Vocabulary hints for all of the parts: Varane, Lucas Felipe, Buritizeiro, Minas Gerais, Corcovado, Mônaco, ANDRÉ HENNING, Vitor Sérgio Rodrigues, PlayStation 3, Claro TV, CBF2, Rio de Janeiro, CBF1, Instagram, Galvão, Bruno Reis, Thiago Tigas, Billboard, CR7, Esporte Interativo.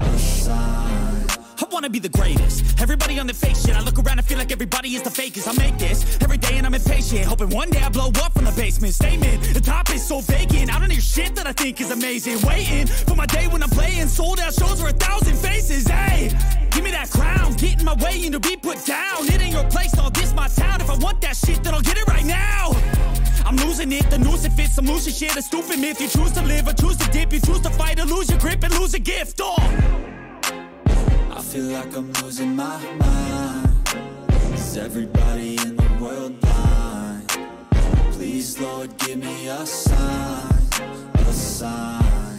a sign. I wanna be the greatest. Everybody on the fake shit. I look around and feel like everybody is the fakest. I make this every day and I'm impatient, hoping one day I blow up from the basement. Statement, the top is so vacant. I don't hear shit that I think is amazing. Waiting for my day when I'm playing sold out shows for 1,000 faces. Hey, give me that crown, getting my way into be put down. It ain't your place, all this my town. If I want that shit, then I'll get it right now. I'm losing it, the noose it fits, I'm losing shit. A stupid myth, you choose to live or choose to dip. You choose to fight or lose your grip and lose a gift. Oh, I feel like I'm losing my mind. Is everybody in the world blind? Please, Lord, give me a sign, a sign.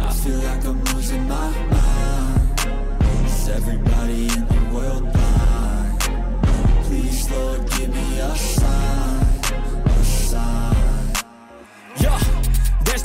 I feel like I'm losing my mind. Is everybody in the world blind? Please, Lord, give me a sign, a sign. Yeah. There's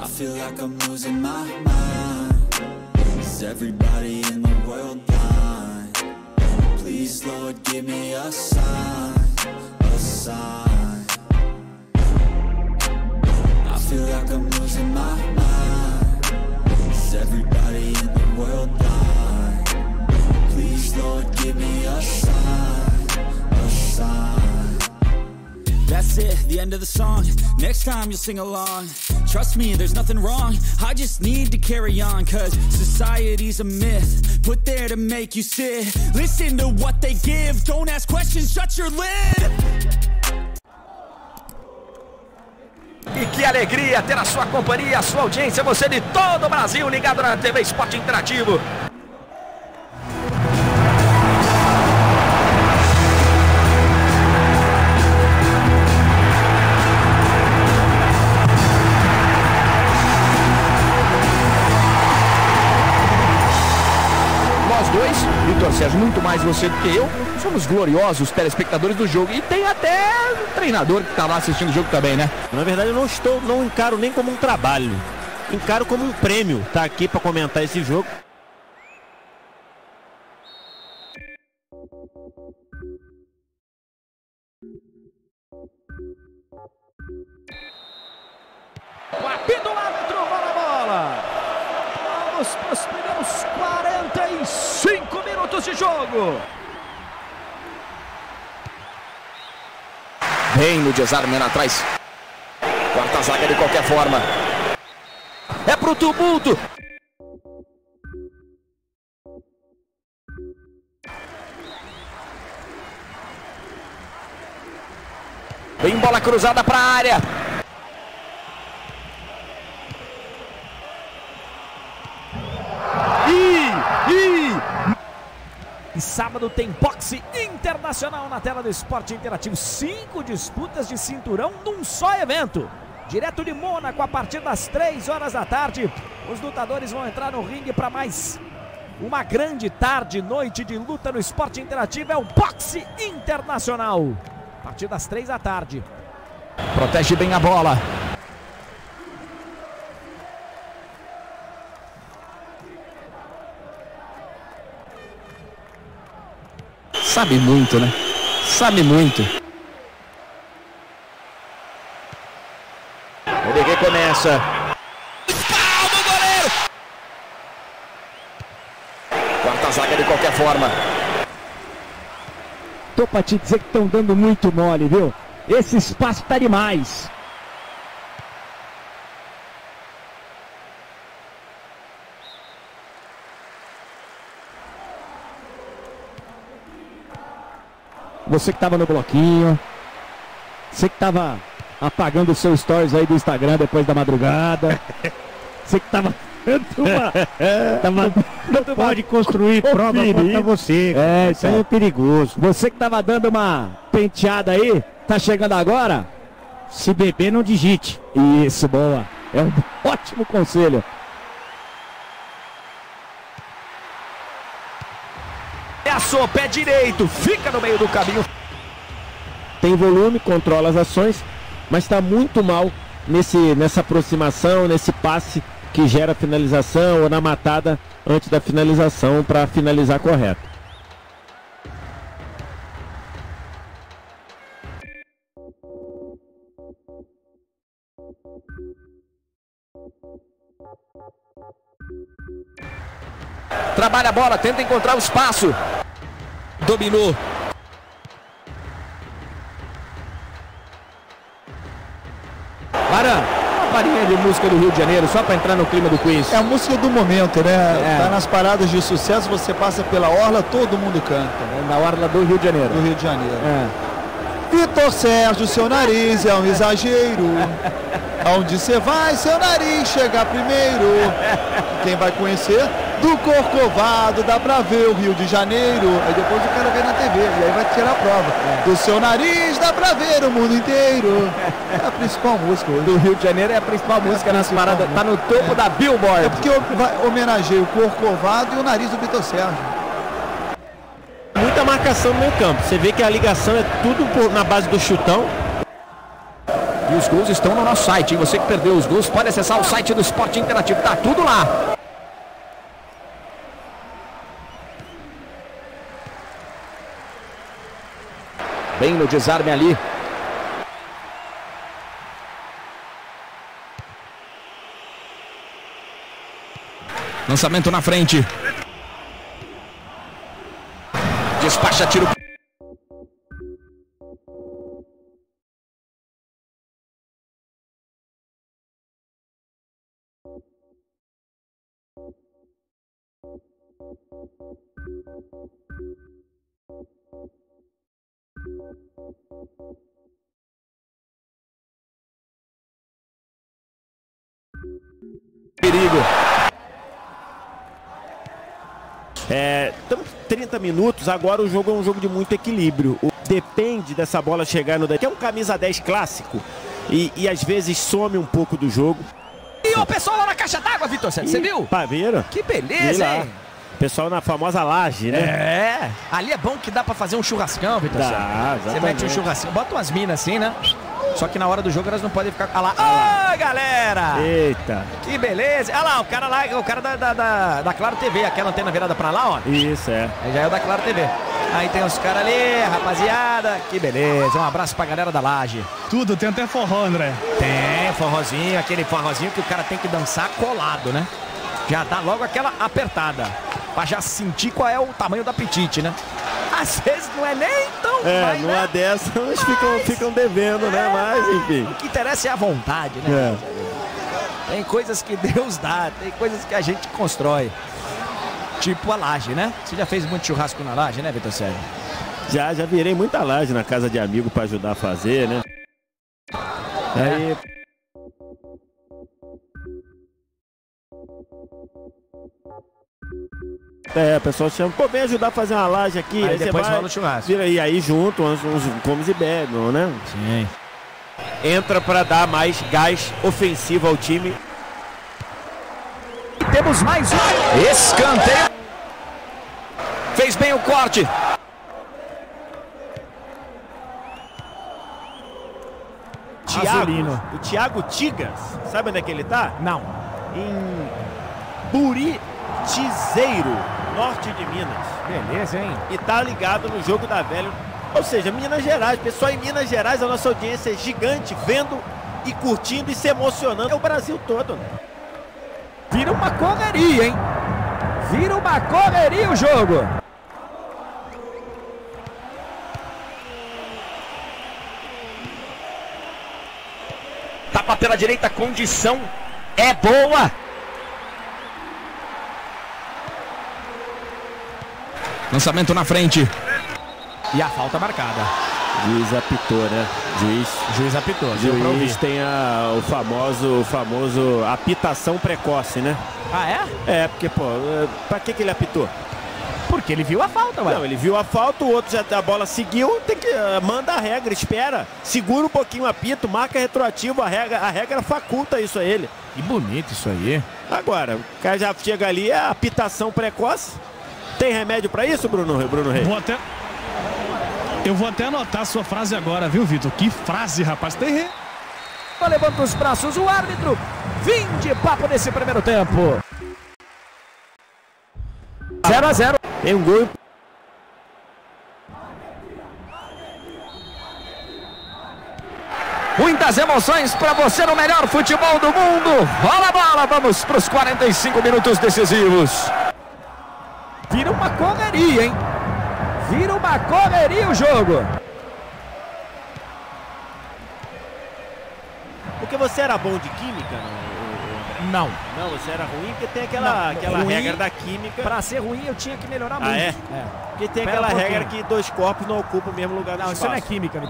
I feel like I'm losing my mind. Is everybody in the world blind? Please, Lord, give me a sign, a sign. I feel like I'm losing my mind. Is everybody in the world blind? Please, Lord, give me a sign, a sign. That's it, the end of the song. Next time you'll sing along. Trust me, there's nothing wrong. I just need to carry on, cause society's a myth put there to make you sit. Listen to what they give, don't ask questions, shut your lid. E que alegria ter a sua companhia, a sua audiência, você de todo o Brasil ligado na TV Esporte Interativo. Vitor Sérgio, muito mais você do que eu, somos gloriosos telespectadores do jogo e tem até um treinador que está lá assistindo o jogo também, né? Na verdade eu não encaro nem como um trabalho, encaro como um prêmio, tá aqui para comentar esse jogo. O apito lá dentro, bola! Vamos para os primeiros 45 minutos de jogo. Bem no desarme lá atrás. Quarta zaga de qualquer forma. É pro tumulto. Vem bola cruzada para a área. E sábado tem boxe internacional na tela do Esporte Interativo. 5 disputas de cinturão num só evento. Direto de Mônaco, a partir das 3 horas da tarde. Os lutadores vão entrar no ringue para mais uma grande tarde, noite de luta no Esporte Interativo. É o boxe internacional. A partir das 3 da tarde. Protege bem a bola. Sabe muito, né? Sabe muito. Ele recomeça. Espalma o goleiro! Quarta zaga de qualquer forma. Tô pra te dizer que estão dando muito mole, viu? Esse espaço tá demais. Você que estava no bloquinho, Você que tava apagando o seu stories aí do Instagram depois da madrugada. Você que tava... Não pode construir prova contra você. É, isso aí é perigoso. Você que tava dando uma penteada aí, tá chegando agora? Se beber, não digite. Isso, boa. É um ótimo conselho. Passou, pé direito, fica no meio do caminho. Tem volume, controla as ações, mas está muito mal nessa aproximação, nesse passe que gera finalização ou na matada antes da finalização para finalizar correto. Trabalha a bola, tenta encontrar o espaço. Dominou. Barão, uma parinha de música do Rio de Janeiro, só para entrar no clima do quiz. É a música do momento, né? É. Tá nas paradas de sucesso, você passa pela orla, todo mundo canta. Né? Na orla do Rio de Janeiro. Do Rio de Janeiro. É. Vitor Sérgio, seu nariz é um exagero. Aonde você vai, seu nariz chegar primeiro. Quem vai conhecer? Do Corcovado, dá pra ver o Rio de Janeiro. Aí depois o cara vê na TV e aí vai tirar a prova. Do seu nariz dá pra ver o mundo inteiro. É a principal música hoje. Do Rio de Janeiro é a principal música nas paradas. Tá no topo da Billboard. É porque eu homenageei o Corcovado e o nariz do Vitor Sérgio. Muita marcação no meio campo. Você vê que a ligação é tudo na base do chutão. E os gols estão no nosso site. E você que perdeu os gols pode acessar o site do Esporte Interativo. Tá tudo lá. Bem no desarme ali. Lançamento na frente. Despacha, tiro. Perigo. Estamos 30 minutos, agora o jogo é um jogo de muito equilíbrio. Depende dessa bola chegar no... Que é um camisa 10 clássico e às vezes some um pouco do jogo. E o pessoal lá na caixa d'água, Vitor Sérgio, você viu? Viram? Que beleza, hein? Pessoal na famosa laje, né? É, ali é bom que dá pra fazer um churrascão, Vitor Sérgio. Você mete um churrascão, bota umas minas assim, né? Só que na hora do jogo elas não podem ficar... Olha lá, ah, galera! Eita! Que beleza! Olha lá, o cara da Claro TV, aquela antena virada pra lá, ó. Isso, é. Aí já é o da Claro TV. Aí tem os caras ali, rapaziada. Que beleza, um abraço pra galera da laje. Tudo, tem até forró, André. Tem, forrozinho, aquele forrozinho que o cara tem que dançar colado, né? Já dá logo aquela apertada, pra já sentir qual é o tamanho do apetite, né? Às vezes não é nem tão mais, não é dessa, mas ficam devendo, né? Mas, enfim. O que interessa é a vontade, né? É. Tem coisas que Deus dá, tem coisas que a gente constrói. Tipo a laje, né? Você já fez muito churrasco na laje, né, Vitor Sérgio? Já virei muita laje na casa de amigo pra ajudar a fazer, né? É. Aí... o pessoal chama, pô, vem ajudar a fazer uma laje aqui. Aí depois rola o churrasco. E aí junto, uns comes e bebem, né? Sim. Entra para dar mais gás ofensivo ao time. Temos mais um. Escanteio. Fez bem o corte. Thiago, o Thiago Tigas, sabe onde é que ele tá? Não. Em Buritizeiro, norte de Minas. Beleza, hein? E tá ligado no jogo da velha, ou seja, Minas Gerais. Pessoal em Minas Gerais, a nossa audiência é gigante, vendo e curtindo e se emocionando. É o Brasil todo, né? Vira uma correria, hein? Vira uma correria o jogo. Tapa pela direita, condição é boa. Lançamento na frente. E a falta marcada. Juiz apitou, né? Juiz apitou. Juiz tem o famoso apitação precoce, né? Ah, é? É, porque, pô, pra que ele apitou? Porque ele viu a falta, mano. Não, ele viu a falta, o outro já, a bola seguiu, tem que, manda a regra, espera, segura um pouquinho o apito, marca retroativo, a regra faculta isso a ele. Que bonito isso aí. Agora, o cara já chega ali, é apitação precoce. Tem remédio pra isso, Bruno Reis? Eu vou até anotar a sua frase agora, viu, Vitor? Que frase, rapaz. Levanta os braços o árbitro. Fim de papo nesse primeiro tempo. 0 a 0. Tem um gol. Muitas emoções para você no melhor futebol do mundo. Rola a bola, vamos para os 45 minutos decisivos. Vira uma correria, hein? Vira uma correria o jogo. Porque você era bom de química, não? Não, você era ruim porque tem aquela regra da química. Pra ser ruim eu tinha que melhorar muito. É? É. Porque tem aquela regra que dois corpos não ocupam o mesmo lugar do espaço. Não, isso não é química,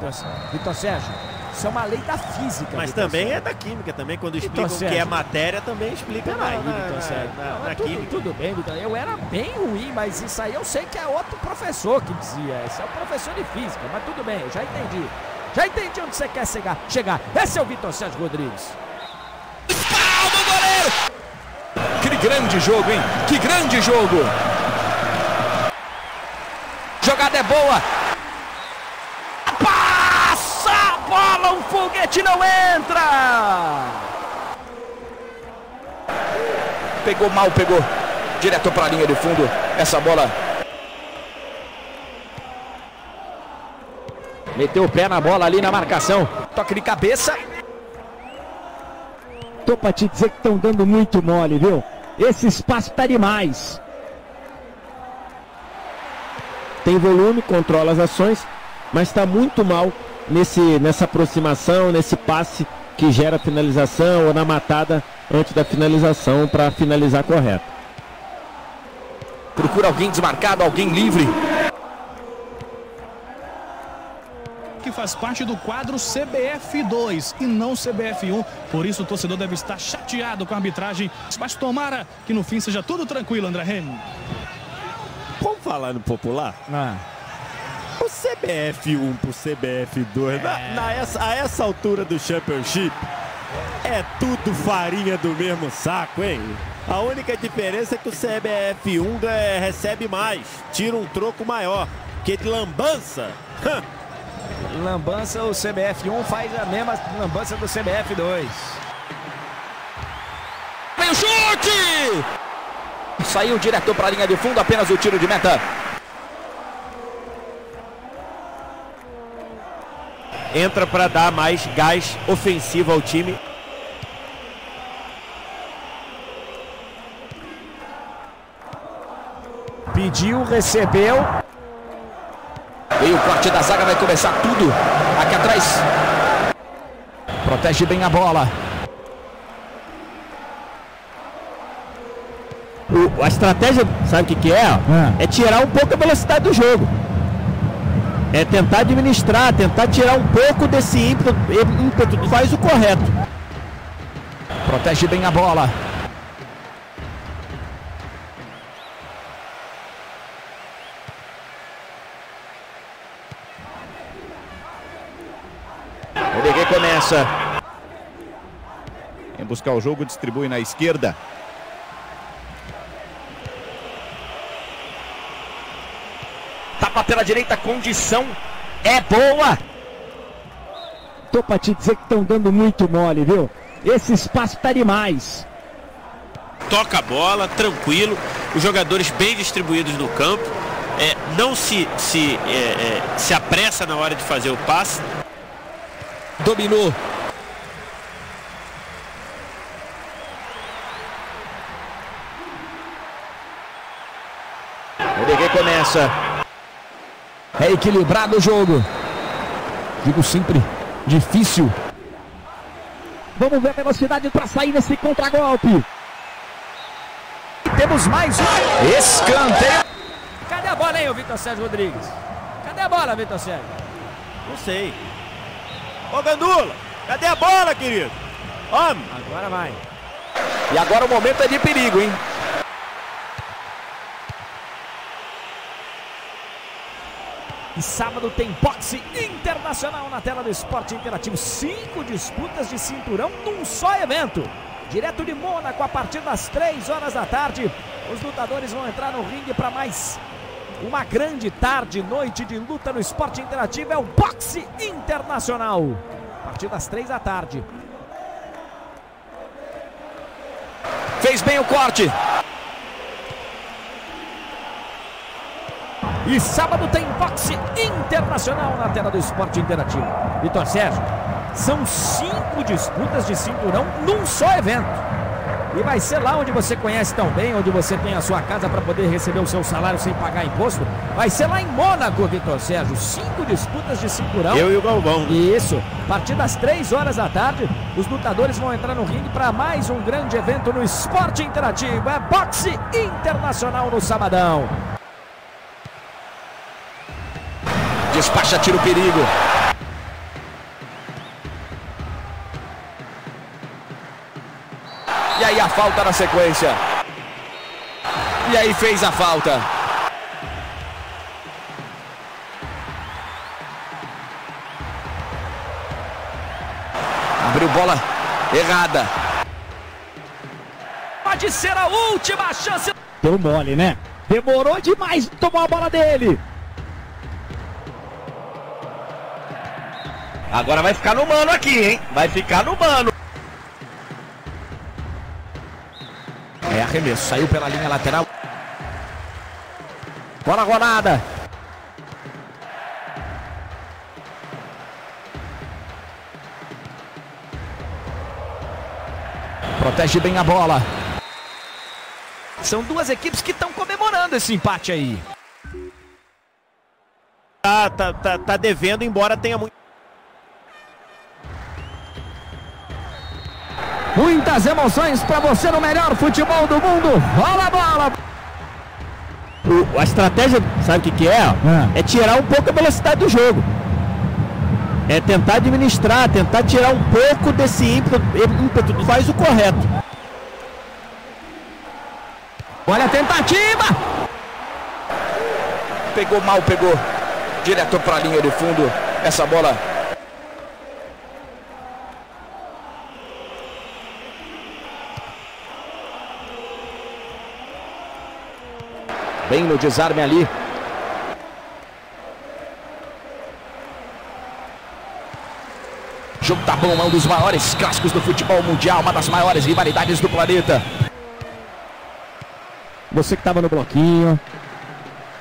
Vitor Sérgio. Isso é uma lei da física. Mas também é da química também. Quando explicam o que é matéria, também explica na química. Tudo bem, Vitor. Eu era bem ruim, mas isso aí eu sei que é outro professor que dizia. Esse é o professor de física, mas tudo bem, eu já entendi. Já entendi onde você quer chegar. Esse é o Vitor Sérgio Rodrigues. Palma, goleiro! Que grande jogo, hein? Que grande jogo! Jogada é boa. Passa a bola, um foguete não entra! Pegou mal, pegou. Direto para a linha de fundo. Essa bola... Meteu o pé na bola ali na marcação. Toque de cabeça. Tô pra te dizer que estão dando muito mole, viu? Esse espaço tá demais. Tem volume, controla as ações, mas tá muito mal nessa aproximação, nesse passe que gera finalização ou na matada antes da finalização para finalizar correto. Procura alguém desmarcado, alguém livre. Faz parte do quadro CBF2 e não CBF1, por isso o torcedor deve estar chateado com a arbitragem, mas tomara que no fim seja tudo tranquilo, André Henning. Vamos falar no popular? O CBF1 pro CBF2 a essa altura do Championship é tudo farinha do mesmo saco, hein? A única diferença é que o CBF1 recebe mais, tira um troco maior, que de lambança. Lambança, o CBF1 faz a mesma lambança do CBF2. Vem o chute! Saiu direto para a linha de fundo, apenas o tiro de meta. Entra para dar mais gás ofensivo ao time. Pediu, recebeu. Veio o corte da zaga, vai começar tudo aqui atrás. Protege bem a bola. A estratégia, sabe o que é? É tirar um pouco a velocidade do jogo. É tentar administrar, tentar tirar um pouco desse ímpeto. Faz o correto. Protege bem a bola. Começa. Vem buscar o jogo, distribui na esquerda. Tapa pela direita, condição é boa. Tô pra te dizer que estão dando muito mole, viu? Esse espaço tá demais. Toca a bola, tranquilo. Os jogadores bem distribuídos no campo. Não se apressa na hora de fazer o passe. Dominou. O DG começa. É equilibrado o jogo. Digo sempre, difícil. Vamos ver a velocidade para sair nesse contragolpe. Temos mais um escanteio. Cadê a bola, hein, Vitor Sérgio Rodrigues? Cadê a bola, Vitor Sérgio? Não sei. Ô Gandula, cadê a bola, querido? Homem. Agora vai. E agora o momento é de perigo, hein? E sábado tem boxe internacional na tela do Esporte Interativo. 5 disputas de cinturão num só evento. Direto de Mônaco, a partir das 3 horas da tarde. Os lutadores vão entrar no ringue para mais uma grande tarde, noite de luta no Esporte Interativo. É o boxe internacional. A partir das 3 da tarde. Fez bem o corte. E sábado tem boxe internacional na tela do Esporte Interativo. Vitor Sérgio, são 5 disputas de cinturão num só evento. E vai ser lá onde você conhece tão bem, onde você tem a sua casa para poder receber o seu salário sem pagar imposto. Vai ser lá em Mônaco, Vitor Sérgio. 5 disputas de cinturão. Eu e o Galvão. Isso. A partir das 3 horas da tarde, os lutadores vão entrar no ringue para mais um grande evento no Esporte Interativo. É boxe internacional no sabadão. Despacha, tira o perigo. E aí a falta na sequência. E aí fez a falta. Abriu bola errada. Pode ser a última chance. Deu mole, né? Demorou demais, tomou a bola dele. Agora vai ficar no mano aqui, hein? Vai ficar no mano. É arremesso, saiu pela linha lateral. Bola rolada. Protege bem a bola. São duas equipes que estão comemorando esse empate aí. Tá devendo, embora tenha muito. Muitas emoções para você no melhor futebol do mundo. Rola a bola! A estratégia, sabe o que é? É tirar um pouco a velocidade do jogo. É tentar administrar, tentar tirar um pouco desse ímpeto. Faz o correto. Olha a tentativa! Pegou mal, pegou. Direto para a linha de fundo. Essa bola... Bem no desarme ali. O jogo tá bom, um dos maiores clássicos do futebol mundial, uma das maiores rivalidades do planeta. Você que tava no bloquinho,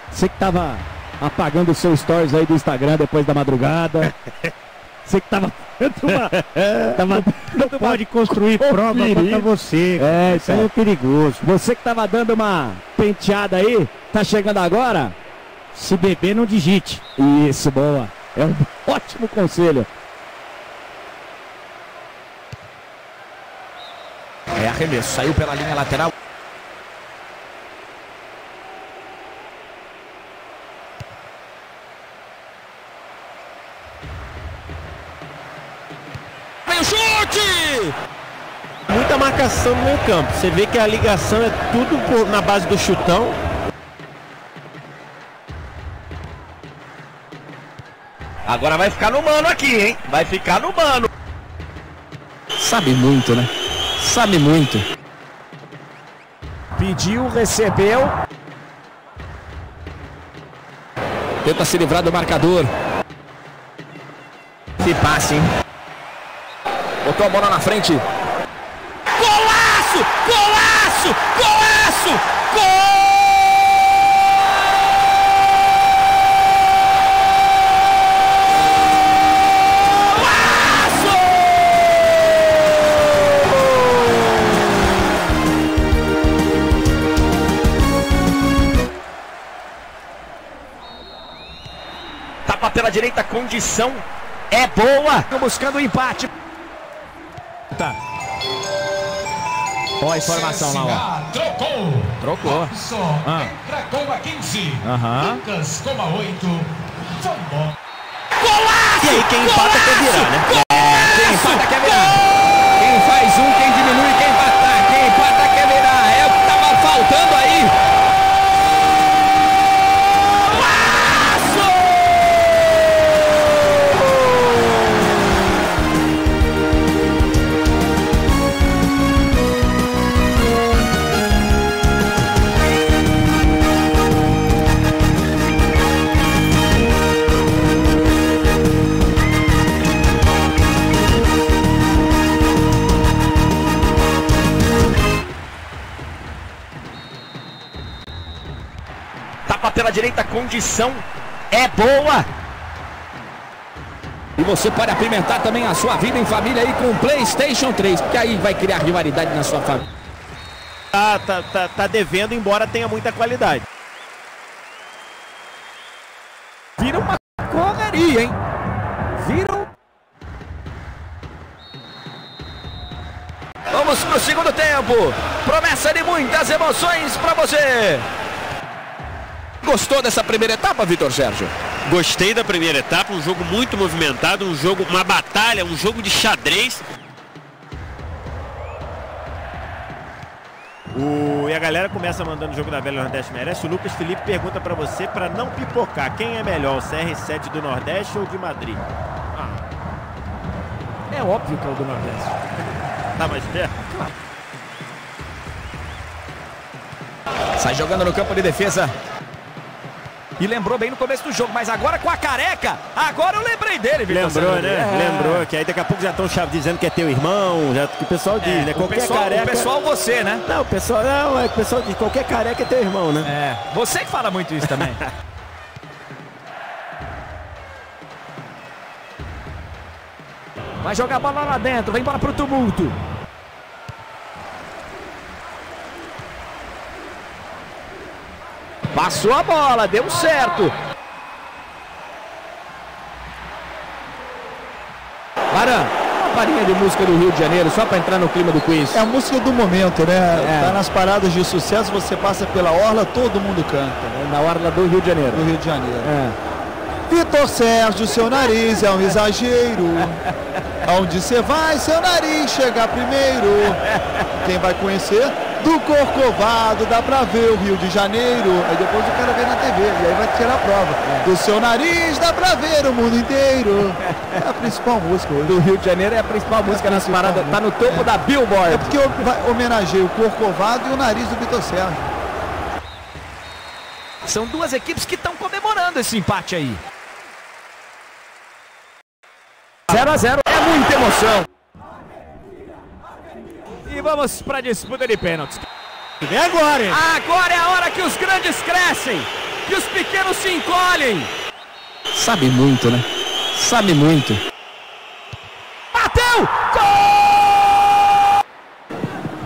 você que tava apagando os seus stories aí do Instagram depois da madrugada, você que tava... Não pode construir prova contra você. É, isso aí é perigoso. Você que tava dando uma penteada aí, tá chegando agora? Se beber, não digite. Isso, boa. É um ótimo conselho. É arremesso, saiu pela linha lateral. Chute! Muita marcação no meio campo. Você vê que a ligação é tudo na base do chutão. Agora vai ficar no mano aqui, hein? Vai ficar no mano. Sabe muito, né? Sabe muito. Pediu, recebeu. Tenta se livrar do marcador. Que passe, hein? Botou a bola na frente. Golaço! Golaço! Golaço! Golaço! Tapa pela direita, condição é boa. Estão buscando o empate. Ó a informação lá, ó. Trocou. Robson entra com a 15. Lucas com a 8. Golaço! E aí quem empata quer virar, né? Quem empata quer virar. Quem faz um, quem diminui, quem empatar. Quem empata quer virar. É o que tava faltando aí. Pela direita, condição é boa. E você pode apimentar também a sua vida em família aí com o PlayStation 3, porque aí vai criar rivalidade na sua família. Tá devendo, embora tenha muita qualidade. Vira uma correria, hein? Vamos pro segundo tempo. Promessa de muitas emoções pra você. Gostou dessa primeira etapa, Vitor Sérgio? Gostei da primeira etapa, um jogo muito movimentado, um jogo, uma batalha, um jogo de xadrez. E a galera começa mandando o jogo da velha Nordeste merece. O Lucas Felipe pergunta pra você, pra não pipocar, quem é melhor, o CR7 do Nordeste ou de Madrid? É óbvio que é o do Nordeste. Tá mais perto? Claro. Sai jogando no campo de defesa. E lembrou bem no começo do jogo, mas agora com a careca, agora eu lembrei dele. Lembrou, né? Lembrou, que aí daqui a pouco já estão dizendo que é teu irmão, já, que o pessoal diz, né? Qualquer pessoal, careca... O pessoal você, né? Não, o pessoal não, o pessoal diz, qualquer careca é teu irmão, né? É, você que fala muito isso também. Vai jogar a bola lá dentro, vem embora pro tumulto. Passou a bola, deu certo. Varane, uma parinha de música do Rio de Janeiro, só para entrar no clima do quiz. É a música do momento, né? Tá nas paradas de sucesso, você passa pela orla, todo mundo canta. Né? Na orla do Rio de Janeiro. Do Rio de Janeiro. É. Vitor Sérgio, seu nariz é um exagero. Aonde você vai, seu nariz chega primeiro. Quem vai conhecer? Do Corcovado, dá pra ver o Rio de Janeiro. Aí depois o cara vê na TV, e aí vai tirar a prova. Do seu nariz, dá pra ver o mundo inteiro. É a principal música hoje. Do Rio de Janeiro é a principal música nas paradas. Tá no topo da Billboard. É porque homenageia o Corcovado e o nariz do Vitor Sérgio. São duas equipes que estão comemorando esse empate aí. 0 a 0. É muita emoção. E vamos para a disputa de pênaltis. Vem agora, hein? Agora é a hora que os grandes crescem, que os pequenos se encolhem. Sabe muito, né? Sabe muito. Bateu!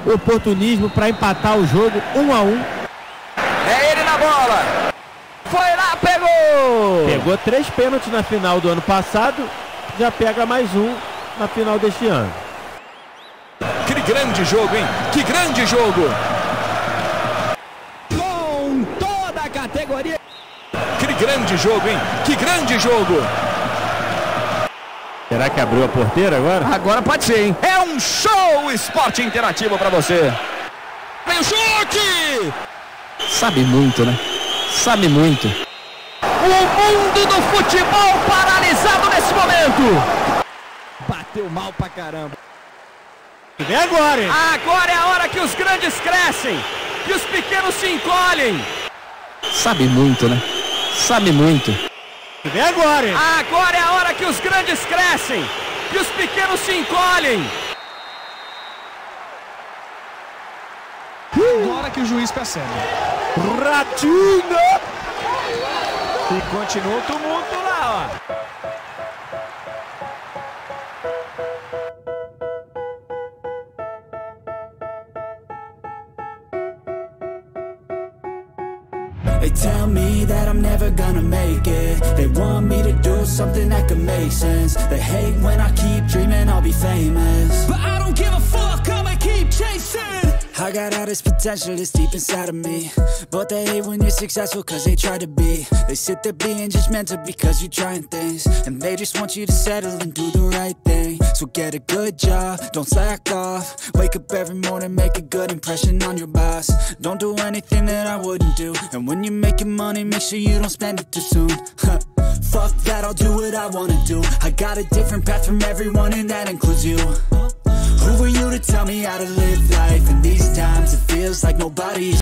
Gol! Oportunismo para empatar o jogo 1 a 1. É ele na bola. Foi lá, pegou! Pegou 3 pênaltis na final do ano passado, já pega mais um na final deste ano. Que grande jogo, hein? Que grande jogo! Com toda a categoria. Que grande jogo, hein? Que grande jogo! Será que abriu a porteira agora? Agora pode ser, hein? É um show, Esporte Interativo pra você. Vem o chute! Sabe muito, né? Sabe muito. O mundo do futebol paralisado nesse momento. Bateu mal pra caramba. Vem agora, hein? Agora é a hora que os grandes crescem, que os pequenos se encolhem. Sabe muito, né? Sabe muito. Vem agora, hein? Agora é a hora que os grandes crescem, que os pequenos se encolhem. Agora que o juiz percebe. Ratinho! E continua o tumulto lá, ó. They tell me that I'm never gonna make it. They want me to do something that could make sense. They hate when I keep dreaming I'll be famous, but I don't give a fuck, I'ma keep chasing. I got all this potential that's deep inside of me, but they hate when you're successful cause they try to be. They sit there being judgmental because you're trying things, and they just want you to settle and do the right thing. So get a good job, don't slack off. Wake up every morning, make a good impression on your boss. Don't do anything that I wouldn't do, and when you're making money, make sure you don't spend it too soon. Fuck that, I'll do what I wanna do. I got a different path from everyone and that includes you. Who were you to tell me how to live life? In these times it feels like nobody's